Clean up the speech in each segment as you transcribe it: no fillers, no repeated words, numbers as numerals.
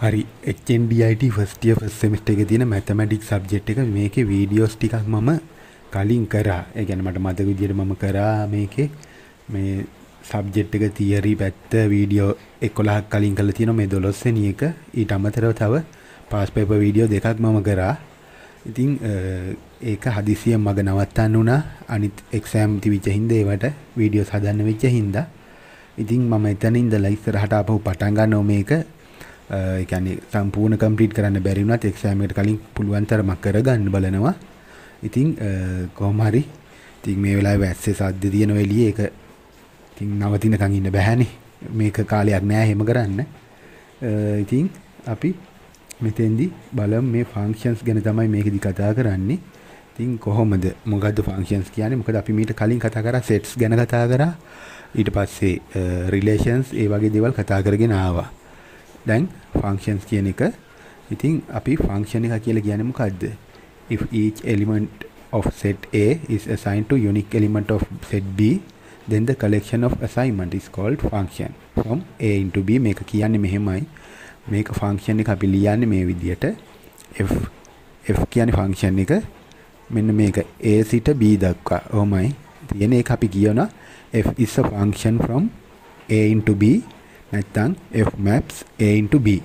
हरी HNDIT first year first semester mathematics subject मेके video टीका मम खाली करा मत मत विद्य मम करा मेके मे सब्जेक्ट थियरी पेत वीडियो एक्ला खाली कल मे दोलसे नी एक तरह पास पेपर वीडियो देखा मम करा थिंक एक हदीसी मग नवत्तानुना एक्साम हिंदे वट वीडियो साधारण विच हिंदा थिंक मम इतने लाइफ हटा पटांगा नो मेक यानी संपूर्ण कंप्लीट कराने बेरी ना एक्साम खाली पुलवांतर मकर गन बलनवा आई थिंक कौमारी थिंक मे वेला वैसे साध्य दिए नवेली एक थिंक नावती न कांगी न बहनी मेक काले आग्न है मगर अन्न आई थिंक अभी मितेंदी बलम मे फंक्शंस गन तमाई मेक दी कथा करानी थिंक कोहमद मुगद फंक्शंस की यानी मुखद अभी मीट खाली कथा करा सेट्स गन कथा करा इट पास से रिलेशंस ए वागे देवल कथा करके ना आवा दें फंक्षन्स की आई थिंक अभी फंक्षन का ज्ञान मुखद if each element of set A is assigned to unique element of set B then the collection of assignment is called function from A into B मेक किया मेहमाई मेक फंक्शन का लिया मे विद्यट एफ एफ की फंक्शन मेन मेक ए सीट बी दक्का ओ माई ये एक अभी किया ना F is a function from A into B නැත්නම් f maps a into b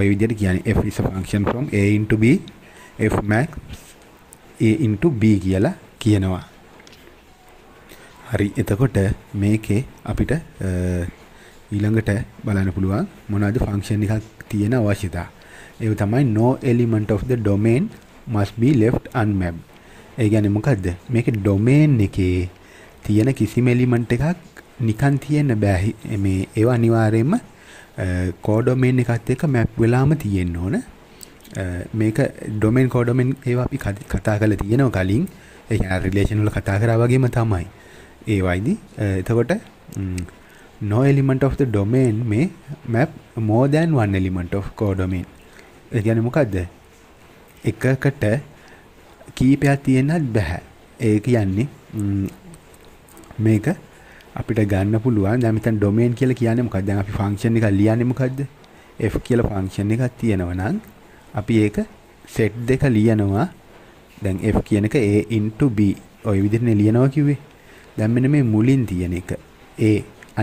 ඔය විදිහට කියන්නේ f is a function from a into b f maps a into b කියලා කියනවා. හරි එතකොට මේකේ අපිට ඊළඟට බලන්න පුළුවන් මොනවාද function එකක් තියෙන අවශ්‍යතා. ඒක තමයි no element of the domain must be left unmapped. ඒ කියන්නේ මොකද්ද? මේකේ domain එකේ තියෙන කිසිම element එකක් නිකන් තියෙන්න බෑ මේ ඒව අනිවාර්යයෙන්ම කෝඩොමේන් එකත් එක්ක මැප් වෙලාම තියෙන්න ඕන මේක ඩොමේන් කෝඩොමේන් ඒව අපි කතා කරලා තියෙනවා කලින් ඒ කියන්නේ රිලේෂන් වල කතා කරා වගේම තමයි ඒවයිදී එතකොට no element of the domain may map more than one element of codomain ඒ කියන්නේ මොකද්ද එකකට කීපයක් තියෙන්නත් බෑ ඒ කියන්නේ මේක අපිට ගන්න පුළුවන් දැන් මෙතන ඩොමේන් කියලා කියන්නේ මොකක්ද දැන් අපි ෆන්ක්ෂන් එකක් ලියන්නේ මොකක්ද f කියලා ෆන්ක්ෂන් එකක් තියෙනවා නම් අපි ඒක සෙට් දෙක ලියනවා දැන් f කියන එක a into b ඔය විදිහට නේ ලියනවා කිව්වේ දැන් මෙන්න මේ මුලින් තියෙන එක a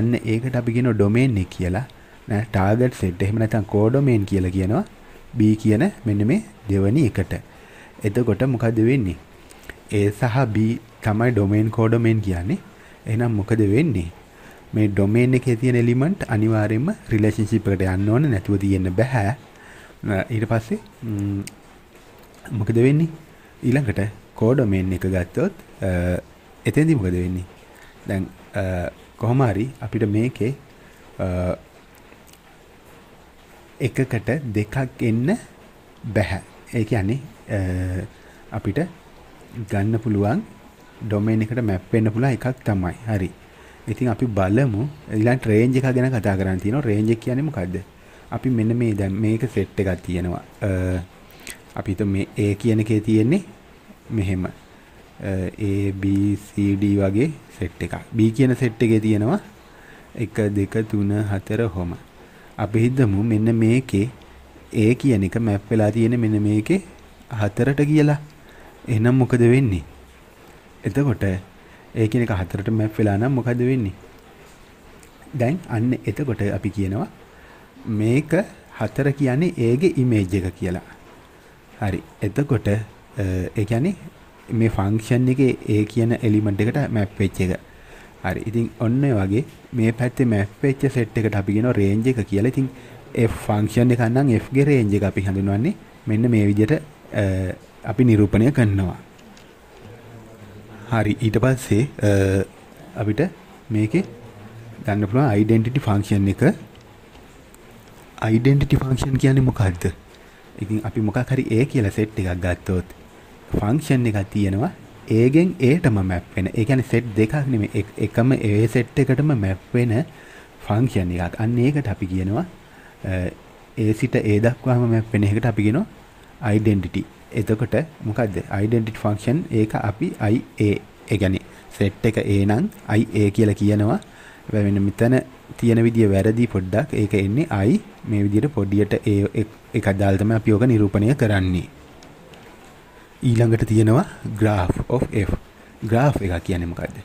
අන්න ඒකට අපි කියනවා ඩොමේන් එක කියලා නේද ටාගට් සෙට් එහෙම නැත්නම් කෝඩොමේන් කියලා කියනවා b කියන මෙන්න මේ දෙවෙනි එකට එතකොට මොකද වෙන්නේ a සහ b තමයි ඩොමේන් කෝඩොමේන් කියන්නේ එහෙනම් මොකද වෙන්නේ මේ ඩොමේන් එකේ තියෙන එලිමන්ට් අනිවාර්යයෙන්ම රිලේෂන්ෂිප් එකට යන්න ඕනේ නැතුව තියෙන්න බෑ ඊට පස්සේ මොකද වෙන්නේ ඊළඟට කෝඩොමේන් එක ගත්තොත් එතෙන්දී මොකද වෙන්නේ දැන් කොහොම හරි අපිට මේකේ එකකට දෙකක් එන්න බෑ ඒ කියන්නේ අපිට ගන්න පුළුවන් डोमेन एक मैप तम हरी ई थिंक अभी बलमु इला रेंज गन कथा करा रेंज की मुखद अभी मेन मे मेक सैट तीयनवा अभी तो मे ए की तीयने मेहम ए बी सी डी वागे सैट का बी की सैट तीयनवा एक दिख तून हतर होम अभी इदमु मेन मेके ए की मैपेला तीयने मेन मेके हतर टकीला एना मुखदे එතකොට ඒකිනක හතරට මැප් වෙලා නම් මොකද වෙන්නේ දැන් අන්න එතකොට අපි කියනවා මේක හතර කියන්නේ A ගේ ඉමේජ් එක කියලා හරි එතකොට ඒ කියන්නේ මේ ෆන්ක්ෂන් එකේ A කියන එලිමන්ට් එකට මැප් වෙච්ච එක හරි ඉතින් ඔන්න ඒ වගේ මේ පැත්තේ මැප් වෙච්ච සෙට් එකට අපි කියනවා රේන්ජ් එක කියලා ඉතින් F ෆන්ක්ෂන් එක නම් F ගේ රේන්ජ් එක අපි හඳුන්වන්නේ මෙන්න මේ විදිහට අපි නිරූපණය කරනවා හරි ඊට පස්සේ අපිට මේකේ ගන්න පුළුවන් ඩෙන්ටිටි ෆන්ක්ෂන් එක ඩෙන්ටිටි ෆන්ක්ෂන් කියන්නේ මොකක්ද? ඉතින් අපි මොකක් හරි A කියලා සෙට් එකක් ගත්තොත් ෆන්ක්ෂන් එකක් තියෙනවා A ගෙන් A ටම මැප් වෙන. ඒ කියන්නේ සෙට් දෙකක් නෙමෙයි එකම A සෙට් එකටම මැප් වෙන ෆන්ක්ෂන් එකක්. අන්න ඒකට අපි කියනවා A සිට A දක්වාම මැප් වෙන එකට අපි කියනවා ඩෙන්ටිටි එතකොට මොකද්ද ඩෙන්ටිටි ෆන්ක්ෂන් ඒක අපි IA ඒ කියන්නේ සෙට් එක A නම් IA කියලා කියනවා. හැබැයි මෙන්න මෙතන තියෙන විදිය වැරදි පොඩ්ඩක්. ඒක එන්නේ මේ විදිහට පොඩියට ඒ එකක් දාලා තමයි අපි ඔක නිරූපණය කරන්නේ. ඊළඟට තියෙනවා graph of f. graph එක කියන්නේ මොකද්ද?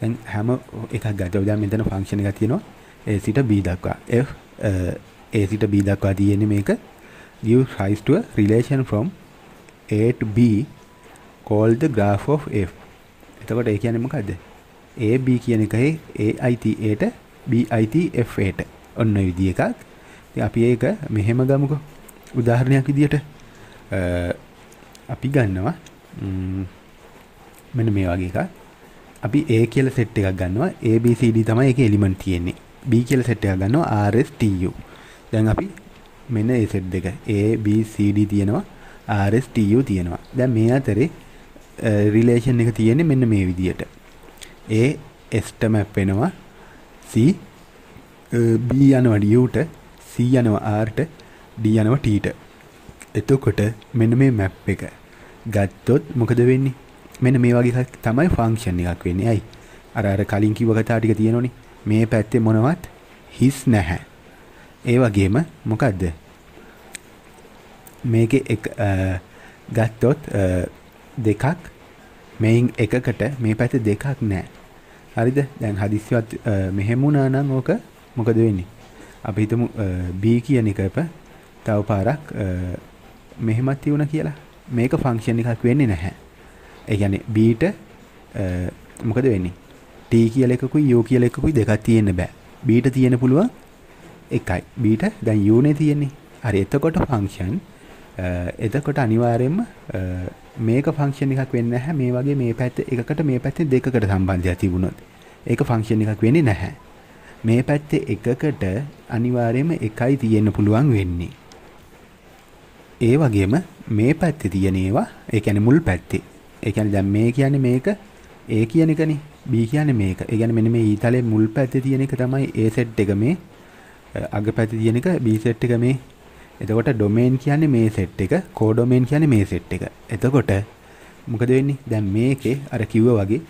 දැන් හැම එකක් ගත්තොත් දැන් මෙතන ෆන්ක්ෂන් එකක් තියෙනවා a සිට b දක්වා. f a සිට b දක්වා තියෙන්නේ මේක give rise to a relation from a to b called the graph of f. එතකොට ඒ කියන්නේ මොකද්ද? a b කියන එකේ a i t a ට b i t f a ට ඔන්න ඔය විදිහ එකක්. අපි ඒක මෙහෙම ගමුකෝ. උදාහරණයක් විදියට අපි ගන්නවා මෙන්න මේ වගේ එකක්. අපි A කියලා සෙට් එකක් ගන්නවා. A B C D තමයි ඒකේ එලිමන්ට් තියෙන්නේ. B කියලා සෙට් එකක් ගන්නවා R S T U. දැන් අපි මෙන්න මේ සෙට් දෙක A B C D තියෙනවා R S T U තියෙනවා. දැන් මේ අතරේ රිලේෂන් එක තියෙන්නේ මෙන්න මේ විදියට. A S ට මැප් වෙනවා C B යනවා U ට C යනවා R ට D යනවා T ට. එතකොට මෙන්න මේ මැප් එක ගත්තොත් මොකද වෙන්නේ? මෙන්න මේ වගේ එකක් තමයි ෆන්ක්ෂන් එකක් වෙන්නේ. අය අර කලින් කිව්ව කතාව ටික තියෙනෝනේ. මේ පැත්තේ මොනවත් හිස් නැහැ. ඒ වගේම මොකද්ද? මේකේ එක ගත්තොත් දෙකක් මේන් එකකට මේ පැත්තේ දෙකක් නැහැ. හරිද? දැන් හදිස්සියවත් මෙහෙම වුණා නම් ඕක මොකද වෙන්නේ? අපි හිතමු b කියන එකප තව පාරක් මෙහෙමත් තියුණා කියලා. මේක ෆන්ක්ෂන් එකක් වෙන්නේ නැහැ. ඒ කියන්නේ b ට මොකද වෙන්නේ? t කියලා එකකුයි u කියලා එකකුයි දෙකක් තියෙන්න බෑ. b ට තියෙන්න පුළුවන් එකයි. b ට දැන් u නේ තියෙන්නේ. හරි. එතකොට ෆන්ක්ෂන් එතකොට අනිවාර්යයෙන්ම මේක ෆන්ක්ෂන් එකක් වෙන්නේ නැහැ. මේ වගේ මේ පැත්ත එකකට මේ පැත්තේ දෙකකට සම්බන්ධයක් තිබුණොත් ඒක ෆන්ක්ෂන් එකක් වෙන්නේ නැහැ. මේ පැත්තේ එකකට අනිවාර්යයෙන්ම එකයි තියෙන්න පුළුවන් වෙන්නේ. ඒ වගේම මේ පැත්තේ තියෙන ඒවා ඒ කියන්නේ මුල් පැත්තේ. ඒ කියන්නේ දැන් මේ කියන්නේ මේක A කියන එකනේ. B කියන්නේ මේක. ඒ කියන්නේ මෙන්න මේ ඊතලයේ මුල් පැත්තේ තියෙන එක තමයි A set එක මේ. අග පැත්තේ තියෙන එක B set එක මේ. එතකොට domain කියන්නේ මේ set එක. codomain කියන්නේ මේ set එක. එතකොට මොකද වෙන්නේ? දැන් මේකේ අර කිව්වා වගේ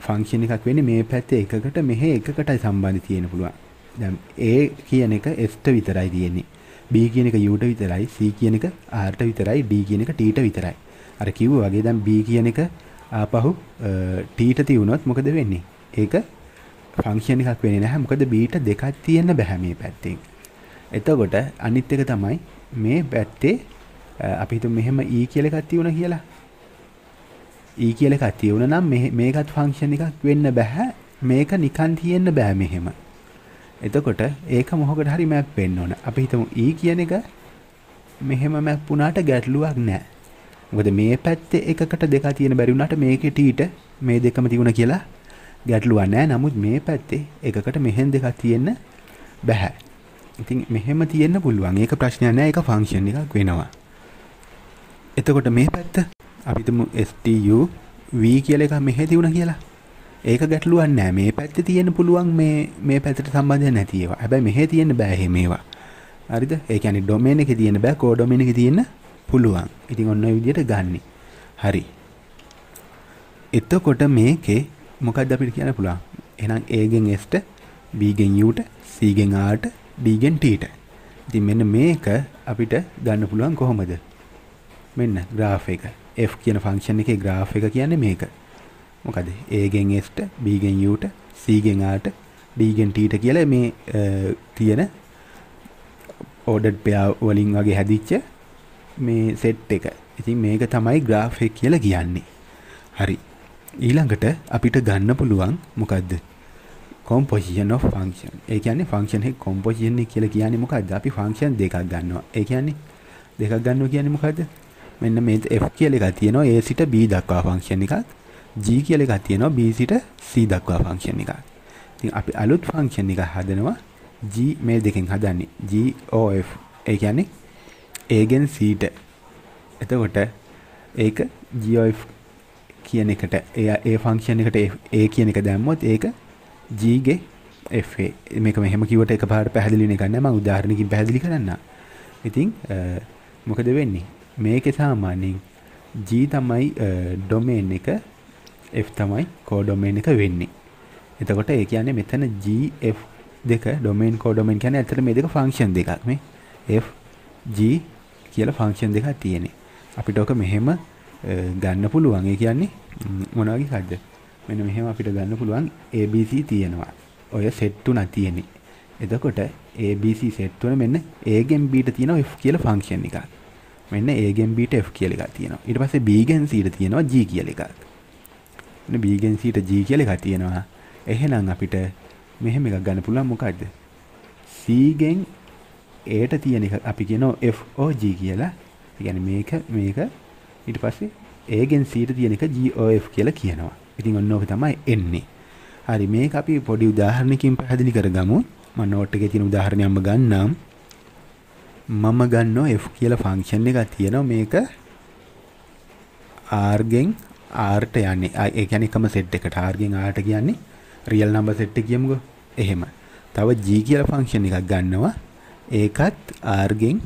ෆන්ක්ෂන් එකක් වෙන්නේ මේ පැත්තේ එකකට මෙහෙ එකකටයි සම්බන්ධ තියෙන්න පුළුවන්. දැන් A කියන එක F ට විතරයි තියෙන්නේ. B කියන එක U ට විතරයි. C කියන එක R ට විතරයි. D කියන එක T ට විතරයි. අර කිව්වා වගේ දැන් B කියන එක ආපහු T ට තියුණොත් මොකද වෙන්නේ? ඒක ෆන්ක්ෂන් එකක් වෙන්නේ නැහැ. මොකද B ට දෙකක් තියෙන්න බෑ මේ පැත්තෙන්. එතකොට අනිත් එක තමයි මේ පැත්තේ අපි හිතමු මෙහෙම E කියලා එකක් තියුණා කියලා. E කියලා එකක් තියෙනවා නම් මේකත් ෆන්ක්ෂන් එකක් වෙන්න බෑ. මේක නිකන් තියෙන්න බෑ මෙහෙම. එතකොට ඒක මොහොකට හරි මැප් වෙන්න ඕන. අපි හිතමු E කියන එක මෙහෙම මැප් වුණාට ගැටලුවක් නෑ. මොකද මේ පැත්තේ එකකට දෙකක් තියෙන බැරි වුණාට මේකේ T ට මේ දෙකම තිබුණා කියලා ගැටලුවක් නෑ. නමුත් මේ පැත්තේ එකකට මෙහෙන් දෙකක් තියෙන්න බෑ. ඉතින් මෙහෙම තියෙන්න පුළුවන්. ඒක ප්‍රශ්නයක් නෑ. ඒක ෆන්ක්ෂන් එකක් වෙනවා. එතකොට මේ පැත්ත අපි තුමු STU V කියලා එක මෙහෙ තියුණා කියලා. ඒක ගැටලුවක් නෑ. මේ පැත්තේ තියෙන්න පුළුවන් මේ පැත්තට සම්බන්ධයක් නැති ඒවා. හැබැයි මෙහෙ තියෙන්න බෑ එහෙම ඒවා. හරිද? ඒ කියන්නේ ඩොමේන් එකේ තියෙන්න බෑ. කෝ ඩොමේන් එකේ තියෙන්න පුළුවන්. ඉතින් ඔන්න ඔය විදිහට ගන්න. හරි. එතකොට මේකේ මොකද්ද අපිට කියන්න පුළුවන්? එහෙනම් A ගෙන් S ට, B ගෙන් U ට, C ගෙන් R ට, D ගෙන් T ට. ඉතින් මෙන්න මේක අපිට ගන්න පුළුවන් කොහොමද? මෙන්න graph එක. F කියන ෆන්ක්ෂන් එකේ graph එක කියන්නේ මේක. මොකද A ගෙන් S ට, B ගෙන් U ට, C ගෙන් R ට, D ගෙන් T ට කියලා මේ තියෙන ordered pair වලින් වගේ හැදිච්ච මේ set එක. ඉතින් මේක තමයි graph එක කියලා කියන්නේ. හරි. ඊළඟට අපිට ගන්න පුළුවන් මොකද්ද? composition of function. ඒ කියන්නේ function එකේ composition එක කියලා කියන්නේ මොකද්ද? අපි function දෙකක් ගන්නවා. ඒ කියන්නේ දෙකක් ගන්නවා කියන්නේ මොකද්ද? මෙන්න මේ F කියලා එකක් තියෙනවා A සිට B දක්වා ෆන්ක්ෂන් එකක්. G කියලා එකක් තියෙනවා B සිට C දක්වා ෆන්ක්ෂන් එකක්. ඉතින් අපි අලුත් ෆන්ක්ෂන් එකක් හදනවා. G මේ දෙකෙන් හදන්නේ G O F. ඒ කියන්නේ A ගෙන් C ට. එතකොට ඒක G O F කියන එකට ඒ ෆන්ක්ෂන් එකට A කියන එක දැම්මොත් ඒක G ගේ F A. මේක මෙහෙම කිව්වට එකපාරට පැහැදිලි වෙන එක නෑ. මම උදාහරණකින් පැහැදිලි කරන්නම්. ඉතින් මොකද වෙන්නේ? මේකේ සාමාන්‍යයෙන් G තමයි ඩොමේන් එක, F තමයි කෝ ඩොමේන් එක වෙන්නේ. එතකොට ඒ කියන්නේ මෙතන G F देख डोमेन को डोमेन क्या अतर मे देखो फंक्षन देखा मे एफ जी की फंक्षन देखा तीन අපිට ඔක මෙහෙම ගන්න පුළුවන්. ඒ කියන්නේ මොනවා කිව්වද? මෙන්න මෙහෙම අපිට ගන්න පුළුවන් ABC තියෙනවා. ඔය සෙට් තුනක් තියෙන්නේ. එතකොට ABC සෙට් තුන මෙන්න A ගෙන් Bට තියෙනවා F කියලා ෆන්ක්ෂන් එකක්. මෙන්න A ගෙන් Bට F කියලා එකක් තියෙනවා. ඊට පස්සේ B ගෙන් Cට තියෙනවා G කියලා එකක්. මෙන්න B ගෙන් Cට G කියලා එකක් තියෙනවා. එහෙනම් අපිට මෙහෙම එකක් ගන්න පුළුවන් මොකද්ද? C ගෙන් Aට තියෙන එක අපි කියනවා F O G කියලා. यानी मेक मेक इट पासे ए गेन सीट दिए का जी ओ एफ के तमाम एन अरे मेक आप पड़ी उदाहरण की पहली करगा मैं नोट के तीन उदाहरण अम्म गना मम गो एफ के फंक्शन का तीन मेक आर गेंग आर्ट यानी यानी कम सेट कट आर गेंग आर्ट यानी रियल नंबर सेट किएमो एहम तब जी के फंक्शन का गन्नवा एक आर गेंग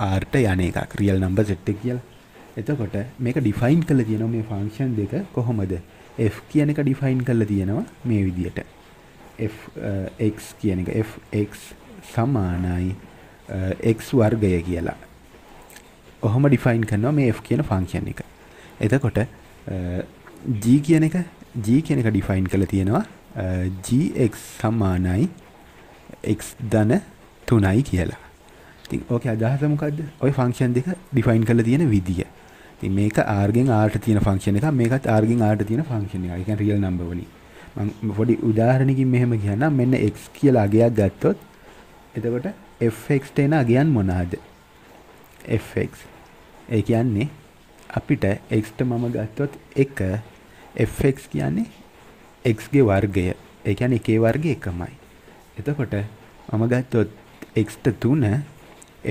आर्ट यानी का रियल नंबर सेट किएकोट मेक डिफाइन कर लेना मे फंक्शन देख कोहमद एफ की यानी का डिफाइन कर लेना मे विधियट एफ एक्स की यानी का एफ एक्स समान एक्स वर्ग किएला कोहम डिफाइन करना मे एफ की फंक्शन का एतकोट जी की यानी का जी की यानी का डिफाइन कर लेना जी एक्स समान एक्स धन तुनाई किएला ओके अदाह मुखद और फंक्शन देखा डिफाइन कर लेती है ना विधि है मेक आर्गिंग आर्ट तीन फंक्शन का मेक आर्गिंग आर्ट तीन फंक्शन का रियल नंबर वाली बड़ी उदाहरण की मेहम किया ना मैंने एक्स की आगे गो इतकोट एफ एक्स टेना आगे मोनाद एफ एक्स एक यानी अपिट एक्स मम गो एक एफ एक्स की यानी एक्स के वर्ग एक यानी के वर्ग एक माई इतकोट मम गो एक्स तू न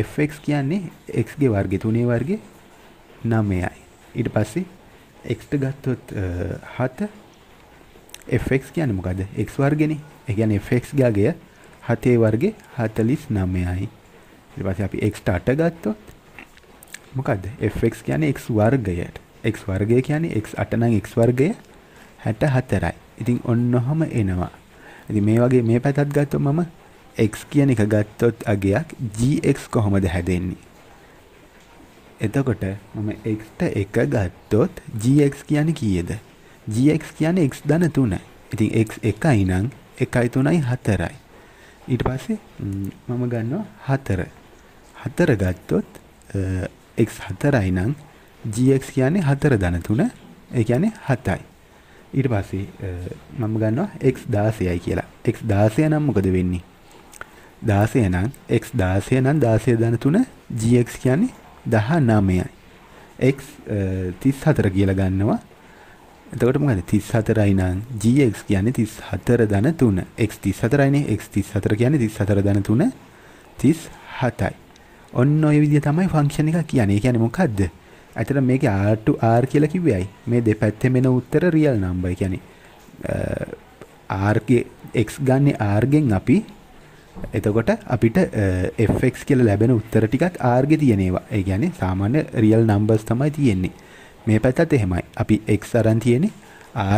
एफ एक्स की यानी एक्स के वर्गे तूने वर्गे ना मे आए इट पास एक्स गो हाथ एफ एक्स की यानी मुकाद एक्स वर्गे नहीं एक यानी एफ एक्स गया गया हाथे वर्गे हाथ लिस ना मे आए इट पास आप एक्स टाट गो मुकाद एफ एक्स की यानी एक्स वर्ग गया एक्स वर्गे की यानी एक्स अटना एक्स वर्ग गया हट हाथ राय इति हम एनवा यदि मे वगे मे पैथ गो मम एक्स की यानी गो अगया जी एक्स कोहम हेदेन्नी इतकोट मम एक्स एक गो जी एक्स की यानी किएद जी एक्स की यानी एक्स दान तू न एक्स एक नांग एक तू नाई हतर आय इट पास मम गो हतर हतर गो एक्स हतर आय नांग जी एक्स की यानी हतर दान तू न एक यानी हत आय इट पास मम गो एक्स दास आय किएला एक्स दास ना मुकदवेन्नी दास एना एक्स दास एना दास दान तू न जी एक्स की यानी दहा नाम एक्स तीस हतर की लगानवा तो मुझे तीस हतर आई नांग जी एक्स की यानी तीस हतर दान तू न एक्स तीस हतर आई ने एक्स तीस हतर की यानी तीस हतर दान तू न तीस हत आई और नो विधि तमाम फंक्शन का किया नहीं क्या मुखद अतर मे के आर टू आर के लगी भी आई मैं दे पैथे मैंने उत्तर रियल नाम भाई क्या आर के एक्स गाने आर गेंग अपी එතකොට අපිට fx කියලා ලැබෙන උත්තර ටිකත් r ගේ තියෙනවා. ඒ කියන්නේ සාමාන්‍ය රියල් නම්බර්ස් තමයි තියෙන්නේ. මේ පැත්තත් එහෙමයි. අපි x අරන් තියෙන්නේ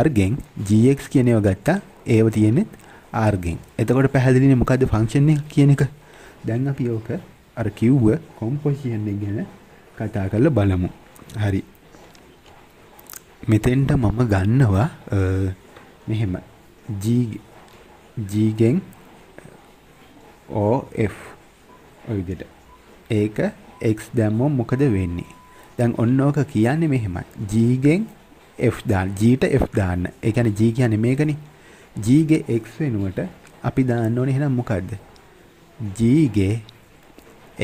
r ගෙන් gx කියන ඒවා ගත්තා. ඒව තියෙන්නේ r ගෙන්. එතකොට පැහැදිලිනේ මොකද්ද ෆන්ක්ෂන් එක කියන එක. දැන් අපි ඕක අර කිව්ව කොම්පොසිෂන් එක ගැන කතා කරලා බලමු. හරි. මෙතෙන්ට මම ගන්නවා මෙහෙම g ගෙන් ओ एफ ඔය විදිහට ඒක x දැම්මොත් මොකද වෙන්නේ? දැන් ඔන්න ඕක කියන්නේ මෙහෙමයි. g ගෙන් f දාන්න. g ට f දාන්න. ඒ කියන්නේ g කියන්නේ මේකනේ. g ගේ x වෙනුවට අපි දාන්න ඕනේ එහෙනම් මොකද්ද? g ගේ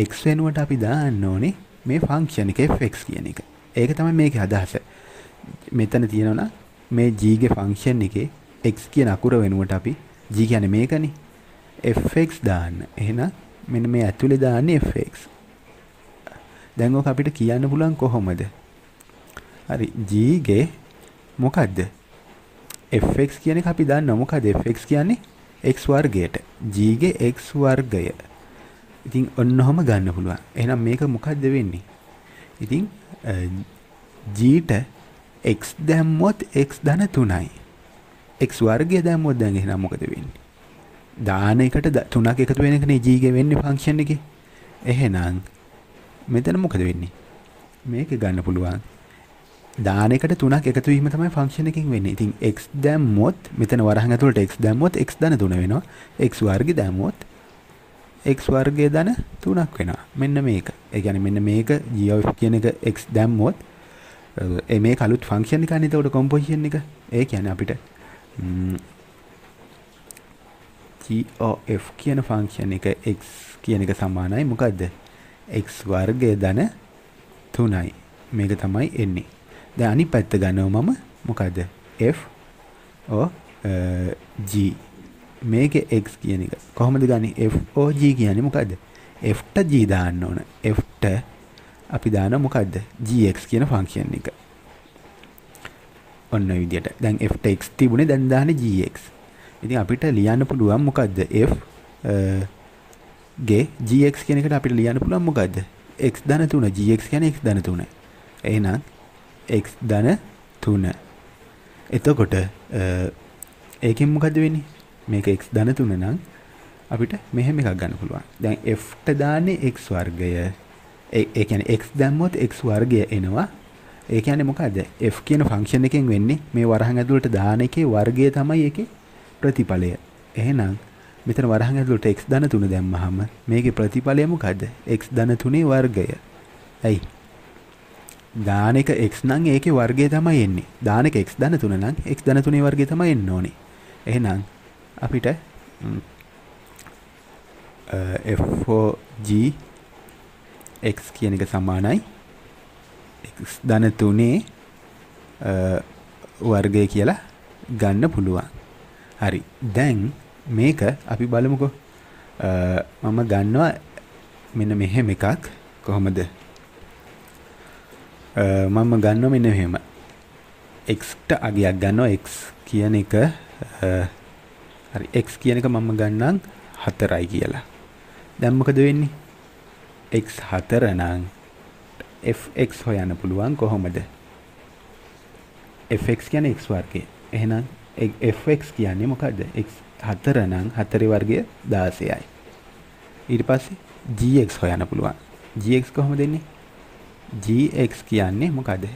x වෙනුවට අපි දාන්න ඕනේ මේ ෆන්ක්ෂන් එක fx කියන එක. ඒක තමයි මේකේ අදහස. මෙතන තියෙනවා මේ g ගේ ෆන්ක්ෂන් එකේ x කියන අකුර වෙනුවට අපි g කියන්නේ මේකනේ. fx දාන්න. එහෙනම් මෙන්න මේ ඇතුලේ දාන්නේ fx. දැන් ඔක අපිට කියන්න පුළුවන් කොහොමද? හරි g ගේ මොකද්ද? fx කියන එක අපි දන්නවා. මොකද fx කියන්නේ x වර්ගයට. g ගේ x වර්ගය. ඉතින් ඔන්නෝම ගන්න පුළුවන්. එහෙනම් මේක මොකද්ද වෙන්නේ? ඉතින් g ට x දැම්මොත් x ධන 3යි. x වර්ගය දැම්මොත් දැන් එහෙනම් මොකද වෙන්නේ? දානයකට තුනක් එකතු වෙන එකනේ g වෙන්නේ ෆන්ක්ෂන් එකේ. එහෙනම් මෙතන මොකද වෙන්නේ? මේක ගන්න පුළුවන්. දානයකට තුනක් එකතු වීම තමයි ෆන්ක්ෂන් එකකින් වෙන්නේ. ඉතින් x දැම්මොත් මෙතන වරහන් ඇතුළට x දැම්මොත් x ධන 3 වෙනවා. x වර්ගය දැම්මොත් x වර්ගය ධන 3ක් වෙනවා. මෙන්න මේක. ඒ කියන්නේ මෙන්න මේක g කියන එක x දැම්මොත් මේ කලුත් ෆන්ක්ෂන් එකනේ. ඒකට කොම්පොසිෂන් එක. ඒ කියන්නේ අපිට GOF කියන ෆන්ක්ෂන් එක x කියන එක සමානයි මොකද්ද? x වර්ගය ධන 3යි. මේක තමයි එන්නේ. දැන් අනිත් පැත්ත ගන්නවා මම මොකද්ද? f o g. මේකේ x කියන එක කොහොමද ගන්නේ? f o g කියන්නේ මොකද්ද? f ට g දාන්න ඕන. f ට අපි දානවා මොකද්ද? gx කියන ෆන්ක්ෂන් එක. ඔන්න ඔය විදියට. දැන් f ට x තිබුණේ දැන් දාන්නේ gx. ඉතින් අපිට ලියන්න පුළුවන් මොකද්ද f ගේ gx කියන එකට අපිට ලියන්න පුළුවන් මොකද්ද x ධන 3 gx කියන්නේ x ධන 3. එහෙනම් x ධන 3. එතකොට ඒකෙන් මොකද්ද වෙන්නේ? මේක x ධන 3 නම් අපිට මෙහෙම එකක් ගන්න පුළුවන්. දැන් f ට දාන්නේ x වර්ගය. ඒ කියන්නේ x දැම්මොත් x වර්ගය එනවා. ඒ කියන්නේ මොකද්ද? f කියන ෆන්ක්ෂන් එකෙන් වෙන්නේ මේ වරහන් ඇතුළට දාන එකේ වර්ගය තමයි ඒකේ ප්‍රතිඵලය. එහෙනම් මෙතන වරහන් ඇතුළට x ධන 3 දැම්මහම මේකේ ප්‍රතිඵලය මොකද්ද? x ධන 3 වර්ගය. ඇයි? දාන එක x නම් ඒකේ වර්ගය තමයි එන්නේ. දාන එක x ධන 3 නම් x ධන 3 වර්ගය තමයි එන්න ඕනේ. එහෙනම් අපිට f4g x කියන එක සමානයි x ධන 3 වර්ගය කියලා ගන්න පුළුවන්. හරි. දැන් මේක අපි බලමුකෝ. මම ගන්නවා මෙන්න මෙහෙම එකක්. කොහොමද? මම ගන්නවා මෙන්න මෙහෙම. x ට අගයක් ගන්නවා. x කියන එක හරි x කියන එක මම ගන්නම් 4යි කියලා. දැන් මොකද වෙන්නේ? x 4 නම් fx හොයන්න පුළුවන් කොහොමද? fx කියන්නේ x වර්ගය. එහෙනම් fx කියන්නේ මොකද්ද? x 4 නම් 4 වර්ගය 16යි. ඊට පස්සේ gx හොයන්න පුළුවන්. gx කොහොමද එන්නේ? gx කියන්නේ මොකද්ද?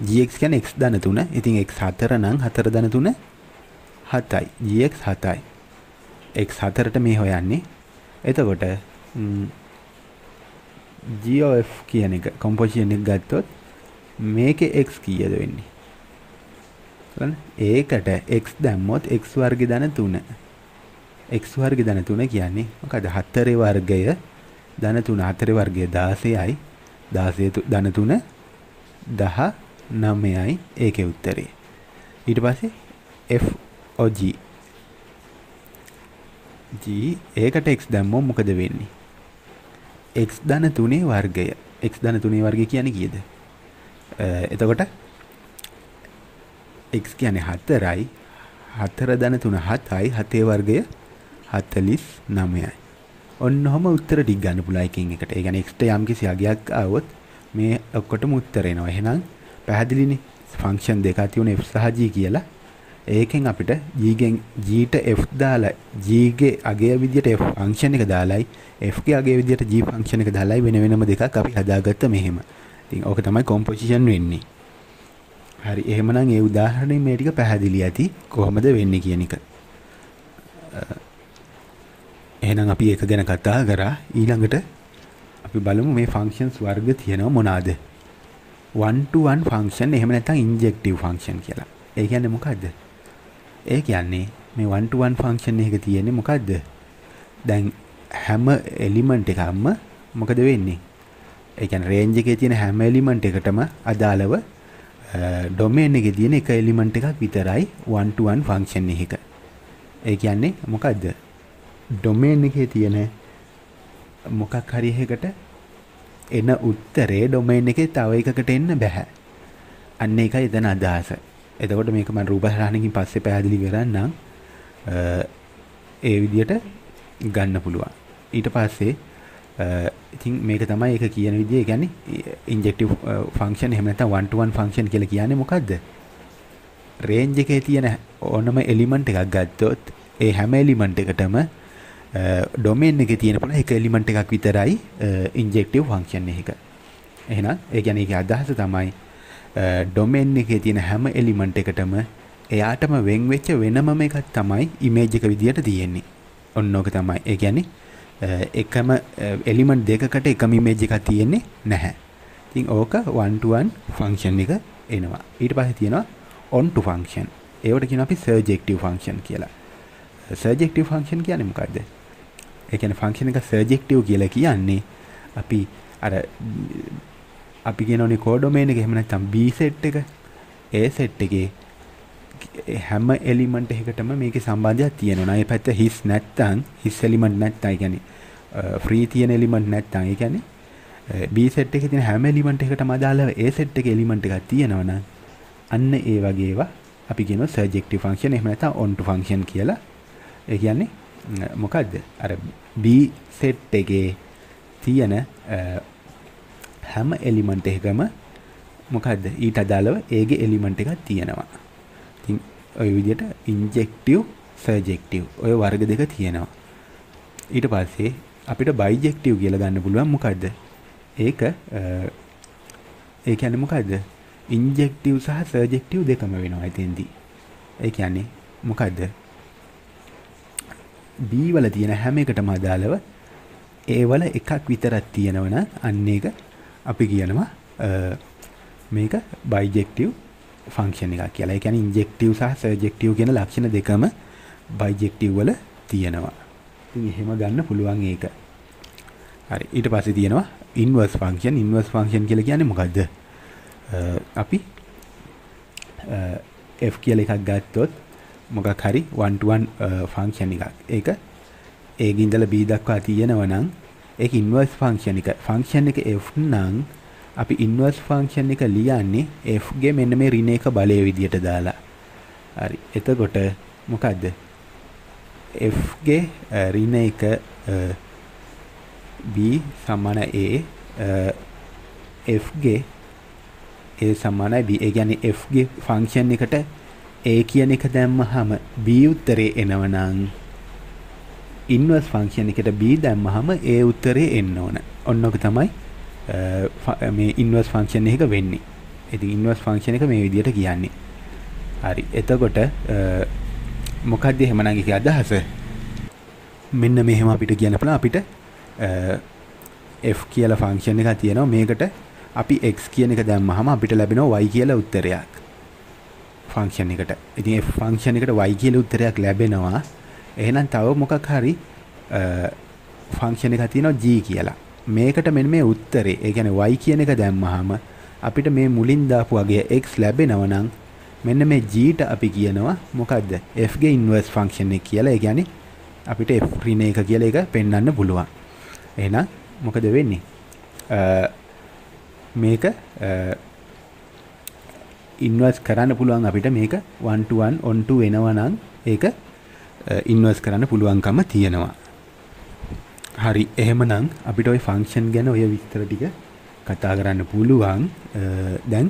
gx කියන්නේ x ධන 3. ඉතින් x 4 නම් 4 ධන 3 7යි. gx 7යි. x 4ට මේ හොයන්නේ. එතකොට gof කියන එක කොම්පොසිෂන් එක ගත්තොත් මේකේ x කීයද වෙන්නේ? ඒකට x දැම්මොත් x වර්ගය ධන 3. x වර්ගය ධන 3 කියන්නේ මොකද? 4 වර්ගය ධන 3. 4 වර්ගය 16යි. 16 ධන 3 19යි ඒකේ උත්තරේ. ඊට පස්සේ f o g g ඒකට x දැම්මොත් මොකද වෙන්නේ? x ධන 3 වර්ගය. x ධන 3 වර්ගය කියන්නේ කීයද? එතකොට x කියන්නේ 4යි. 4 ධන 3 7යි. 7 වර්ගය 49යි. ඔන්නෝම උත්තර ටික ගන්න පුළුවන් එකකින් එකට. ඒ කියන්නේ x ට යම්කිසි අගයක් ආවොත් මේ ඔක්කොටම උත්තර එනවා. එහෙනම් පැහැදිලිනේ. ෆන්ක්ෂන් දෙකක් තියෙනවා f සහ g කියලා. ඒකෙන් අපිට g ගෙන් g ට f දාලා g ගේ අගය විදියට f ෆන්ක්ෂන් එක දාලායි f ගේ අගය විදියට g ෆන්ක්ෂන් එක දාලායි වෙන වෙනම දෙකක් අපි හදාගත්ත මෙහෙම. ඉතින් ඕක තමයි කොම්පොසිෂන් වෙන්නේ. හරි. එහෙමනම් ඒ උදාහරණය මේ ටික පැහැදිලි ඇති කොහොමද වෙන්නේ කියන එක. එහෙනම් අපි ඒක ගැන කතා කරා. ඊළඟට අපි බලමු මේ ෆන්ක්ෂන්ස් වර්ග තියෙනවා මොනවාද? 1 to 1 ෆන්ක්ෂන් එහෙම නැත්නම් ඉන්ජෙක්ටිව් ෆන්ක්ෂන් කියලා. ඒ කියන්නේ මොකද්ද? ඒ කියන්නේ මේ 1 to 1 ෆන්ක්ෂන් එකේ තියෙන්නේ මොකද්ද? දැන් හැම එලිමන්ට් එකක්ම මොකද වෙන්නේ? ඒ කියන්නේ රේන්ජ් එකේ තියෙන හැම එලිමන්ට් එකටම අදාළව ඩොමේන් එකේ තියෙන එක එලිමන්ට් එකක් විතරයි 1 to 1 ෆන්ක්ෂන් එකක. ඒ කියන්නේ මොකද්ද? ඩොමේන් එකේ තියෙන මොකක් හරි එකකට එන උත්තරේ ඩොමේන් එකේ තව එකකට එන්න බෑ. අන්න ඒකයි එතන අදහස. එතකොට මේක මම රූපහරණකින් පස්සේ පැහැදිලි කරන්නම්. ඒ විදියට ගන්න පුළුවන්. ඊට පස්සේ ඉතින් මේක තමයි ඒක කියන විදිය. ඒ කියන්නේ ඉන්ජෙක්ටිව් ෆන්ක්ෂන් එහෙම නැත්නම් 1 to 1 ෆන්ක්ෂන් කියලා කියන්නේ මොකද්ද? රේන්ජ් එකේ තියෙන ඕනම එලිමන්ට් එකක් ගත්තොත් ඒ හැම එලිමන්ට් එකටම डोमेन එකේ තියෙන පුළුවන් එක එලිමන්ට් එකක් විතරයි ඉන්ජෙක්ටිව් ෆන්ක්ෂන් එක. එහෙනම් ඒ කියන්නේ ඒකේ අදහස තමයි ඩොමේන් එකේ තියෙන හැම එලිමන්ට් එකටම එයාටම වෙන් වෙච්ච වෙනමම එකක් තමයි ඉමේජ් එක විදියට තියෙන්නේ. ඔන්න ඕක තමයි. ඒ කියන්නේ එකම එලිමන්ට් දෙකකට එකම ඉමේජ් එකක් තියෙන්නේ නැහැ. ඉතින් ඕක 1 to 1 ෆන්ක්ෂන් එක එනවා. ඊට පස්සේ තියෙනවා on to function. ඒවට කියනවා අපි surjective function කියලා. surjective function කියන්නේ මොකක්ද? ඒ කියන්නේ function එක surjective කියලා කියන්නේ අපි අර අපි කියනෝනේ codomain එක එහෙම නැත්නම් B set එක A set එකේ හැම element එකකටම මේකේ සම්බන්ධයක් තියෙනවා. ඒ පැත්ත his නැත්නම් his element නැත්නම් ඒ කියන්නේ free තියෙන element නැත්නම් ඒ කියන්නේ B set එකේ තියෙන හැම element එකකටම අදාළව A set එකේ element එකක් තියෙනවා නම් අන්න ඒ වගේ ඒවා අපි කියනවා surjective function එහෙම නැත්නම් onto function කියලා. ඒ කියන්නේ මොකද්ද? අර B set එකේ තියෙන හැම එලිමන්ට් එකකම මොකද්ද? ඊට අදාළව ඒගේ එලිමන්ට් එකක් තියෙනවා. ඉතින් ඔය විදිහට injective surjective ඔය වර්ග දෙක තියෙනවා. ඊට පස්සේ අපිට bijective කියලා ගන්න පුළුවන්. මොකද්ද? ඒ කියන්නේ මොකද්ද? ඉන්ජෙක්ටිව් සහ සර්ජෙක්ටිව් දෙකම වෙනවා එතෙන්දී. ඒ කියන්නේ මොකද්ද? B වල තියෙන හැම එකටම අදාළව A වල එකක් විතරක් තියෙනවනම් අන්න ඒක අපි කියනවා මේක බයිජෙක්ටිව් ෆන්ක්ෂන් එකක් කියලා. ඒ කියන්නේ ඉන්ජෙක්ටිව් සහ සර්ජෙක්ටිව් කියන ලක්ෂණ දෙකම බයිජෙක්ටිව් වල තියෙනවා. ඉතින් එහෙම ගන්න පුළුවන් ඒක. හරි. ඊට පස්සේ තියෙනවා ඉන්වර්ස් ෆන්ක්ෂන්. ඉන්වර්ස් ෆන්ක්ෂන් කියලා කියන්නේ මොකද්ද? අපි f කියල එකක් ගත්තොත් මොකක් හරි 1 to 1 ෆන්ක්ෂන් එකක්. ඒක a ගේ ඉඳලා b දක්වා තියෙනවා නම් ඒක ඉන්වර්ස් ෆන්ක්ෂන් එක. ෆන්ක්ෂන් එක f නම් අපි ඉන්වර්ස් ෆන්ක්ෂන් එක ලියන්නේ f ගේ මෙන්න මේ ඍණ එක බලයේ විදියට දාලා. හරි. එතකොට මොකද්ද? f ගේ ඍණ එක b = a f ගේ ඒ සමානයි b. ඒ කියන්නේ f ගේ ෆන්ක්ෂන් එකට a කියන එක දැම්මහම b උත්තරේ එනවනම් ඉන්වර්ස් ෆන්ක්ෂන් එකට b දැම්මහම a උත්තරේ එන්න ඕන. ඔන්න ඔක තමයි මේ ඉන්වර්ස් ෆන්ක්ෂන් එක වෙන්නේ. ඉතින් ඉන්වර්ස් ෆන්ක්ෂන් එක මේ විදිහට කියන්නේ. හරි. එතකොට මොකක්ද එහෙමනම් ඒකේ අදහස? මෙන්න මෙහෙම අපිට කියන්න පුළුවන්. අපිට f කියලා ෆන්ක්ෂන් එකක් තියෙනවා. මේකට අපි x කියන එක දැම්මහම අපිට ලැබෙනවා y කියලා උත්තරයක් ෆන්ක්ෂන් එකට. ඉතින් f ෆන්ක්ෂන් එකට y කියලා උත්තරයක් ලැබෙනවා. එහෙනම් තව මොකක් හරි ෆන්ක්ෂන් එකක් තියෙනවා g කියලා. මේකට මෙන්න මේ උත්තරේ, ඒ කියන්නේ y කියන එක දැම්මහම අපිට මේ මුලින් දාපු වගේ x ලැබෙනවා නම් මෙන්න මේ g ට අපි කියනවා මොකද්ද? f ගේ ඉන්වර්ස් ෆන්ක්ෂන් එක කියලා. ඒ කියන්නේ අපිට f ඍණ එක කියලා එක පෙන්වන්න පුළුවන්. එහෙනම් මොකද වෙන්නේ? මේක ඉන්වර්ස් කරන්න පුළුවන් අපිට. මේක 1 to 1 on to වෙනවා නම් ඒක ඉන්වර්ස් කරන්න පුළුවන්කම තියෙනවා. හරි. එහෙමනම් අපිට ওই ෆන්ක්ෂන් ගැන ওই විස්තර ටික කතා කරන්න පුළුවන්. දැන්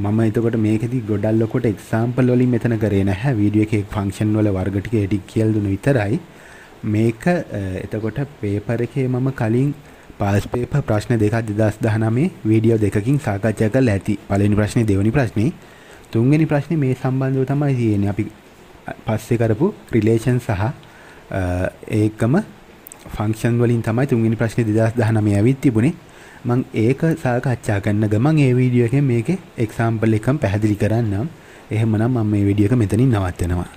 මම එතකොට මේකෙදි ගොඩක් ලොකුට එක්සැම්පල් වලින් මෙතන කරේ නැහැ. වීඩියෝ එකේ ෆන්ක්ෂන් වල වර්ග ටික ඒ ටික කියලා දුන්න විතරයි. මේක එතකොට পেපර් එකේ මම කලින් පාස් පේපර් ප්‍රශ්න දෙකක් 2019 වීඩියෝ දෙකකින් සාකච්ඡා කරලා ඇති. පළවෙනි ප්‍රශ්නේ, දෙවෙනි ප්‍රශ්නේ, තුන්වෙනි ප්‍රශ්නේ මේ සම්බන්ධව තමයි තියෙන්නේ. අපි පස්සේ කරපු රිලේෂන් සහ ඒකම ෆන්ක්ෂන් වලින් තමයි තුන්වෙනි ප්‍රශ්නේ 2019 ඇවිත් තිබුණේ. මම ඒක සාකච්ඡා කරන ගමන් මේ වීඩියෝ එකෙන් මේකේ එක්සැම්පල් එකක් පැහැදිලි කරන්නම්. එහෙමනම් මම මේ වීඩියෝ එක මෙතනින් නවත්තනවා.